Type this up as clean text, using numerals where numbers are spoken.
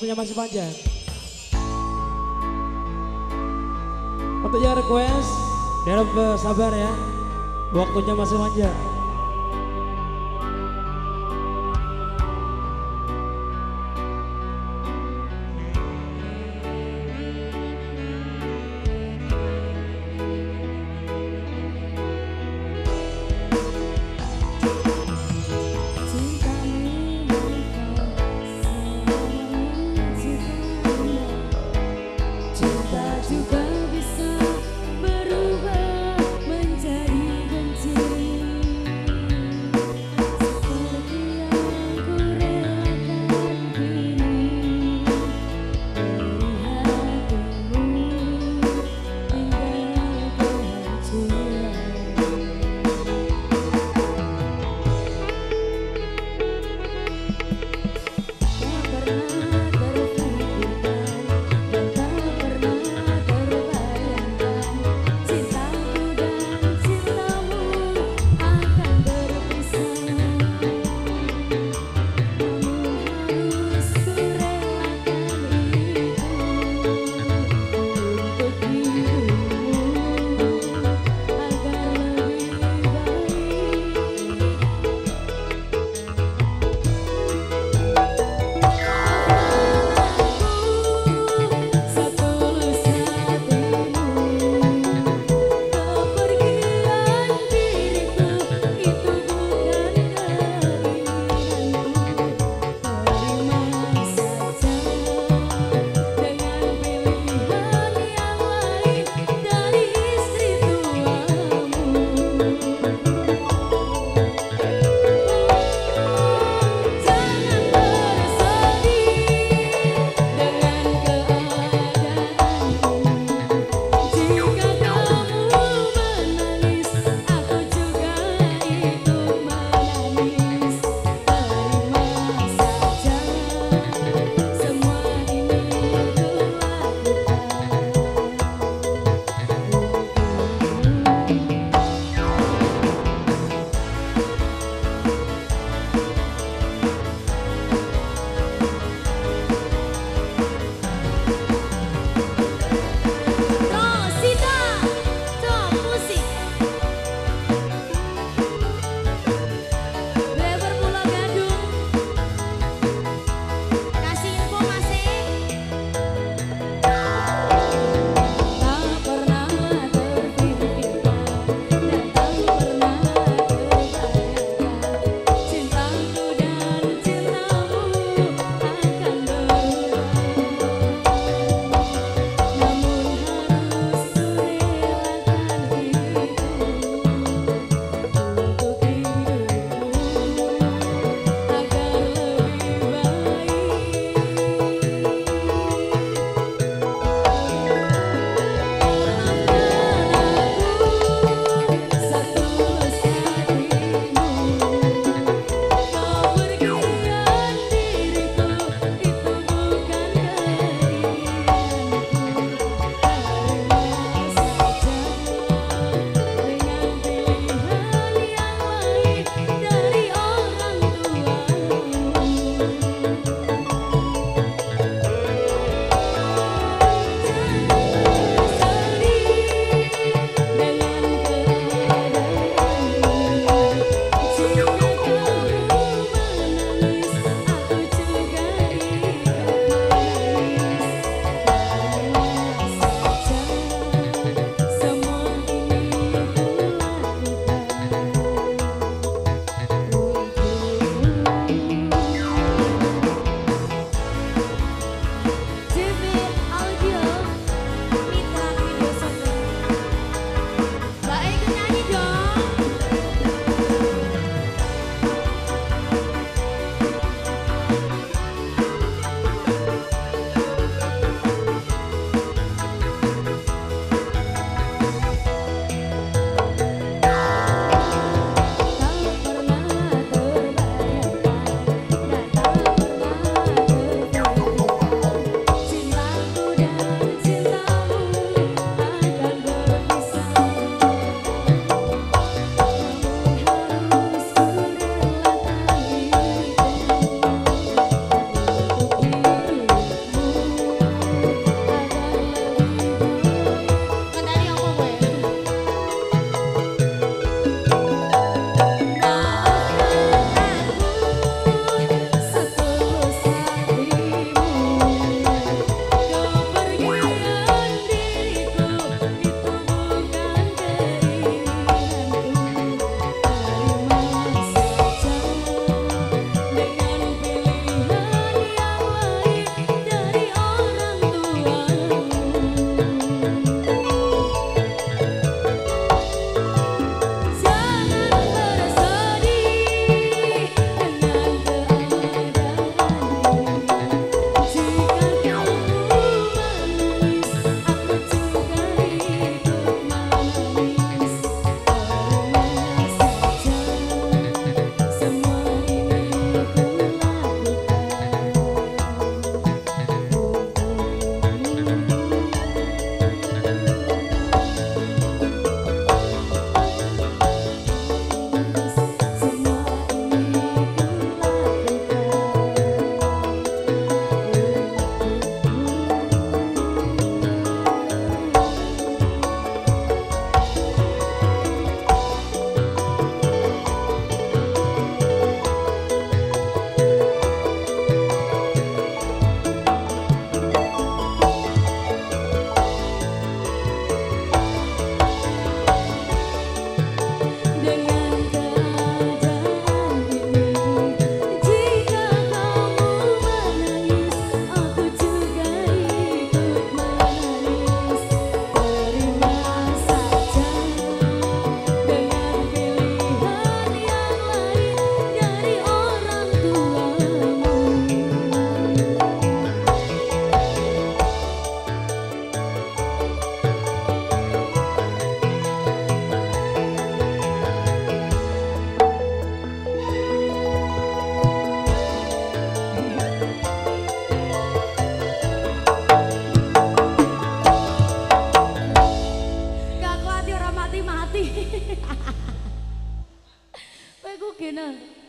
Punya masih panjang. Untuk yang request, harap sabar ya. Waktunya masih panjang. Juga bisa berubah menjadi benci. benar.